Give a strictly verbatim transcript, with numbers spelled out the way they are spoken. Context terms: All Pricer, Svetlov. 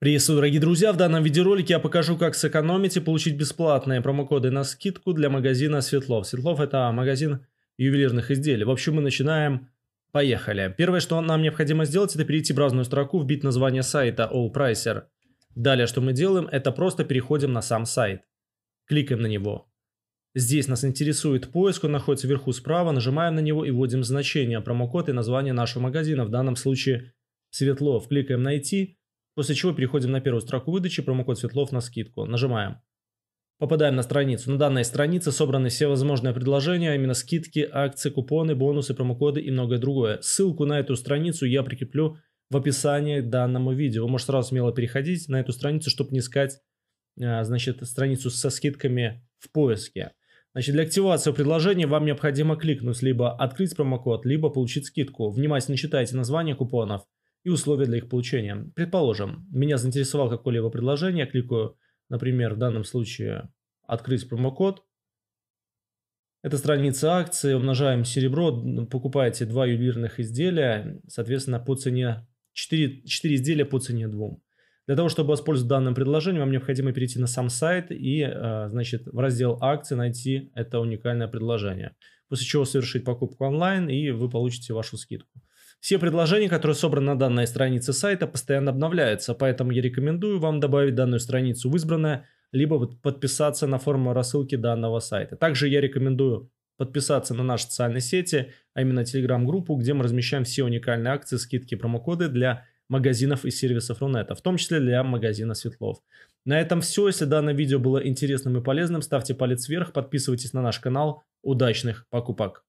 Приветствую, дорогие друзья! В данном видеоролике я покажу, как сэкономить и получить бесплатные промокоды на скидку для магазина Svetlov. Svetlov — это магазин ювелирных изделий. В общем, мы начинаем. Поехали. Первое, что нам необходимо сделать, это перейти в разную строку, вбить название сайта All Pricer. Далее, что мы делаем, это просто переходим на сам сайт. Кликаем на него. Здесь нас интересует поиск, он находится вверху справа, нажимаем на него и вводим значение, промокод и название нашего магазина, в данном случае Svetlov. Кликаем «Найти». После чего переходим на первую строку выдачи, промокод Svetlov на скидку. Нажимаем. Попадаем на страницу. На данной странице собраны все возможные предложения, а именно скидки, акции, купоны, бонусы, промокоды и многое другое. Ссылку на эту страницу я прикреплю в описании к данному видео. Вы можете сразу смело переходить на эту страницу, чтобы не искать, значит, страницу со скидками в поиске. Значит, для активации предложения вам необходимо кликнуть либо «Открыть промокод», либо «Получить скидку». Внимательно читайте название купонов и условия для их получения. Предположим, меня заинтересовало какое-либо предложение, я кликаю, например, в данном случае «Открыть промокод». Это страница акции, умножаем серебро, покупаете два ювелирных изделия, соответственно, по цене четыре, четыре изделия по цене двух. Для того, чтобы воспользоваться данным предложением, вам необходимо перейти на сам сайт и, значит, в раздел «Акции» найти это уникальное предложение. После чего совершить покупку онлайн, и вы получите вашу скидку. Все предложения, которые собраны на данной странице сайта, постоянно обновляются, поэтому я рекомендую вам добавить данную страницу в избранное, либо подписаться на форму рассылки данного сайта. Также я рекомендую подписаться на наши социальные сети, а именно телеграм-группу, где мы размещаем все уникальные акции, скидки, промокоды для магазинов и сервисов Рунета, в том числе для магазина Svetlov. На этом все. Если данное видео было интересным и полезным, ставьте палец вверх, подписывайтесь на наш канал. Удачных покупок!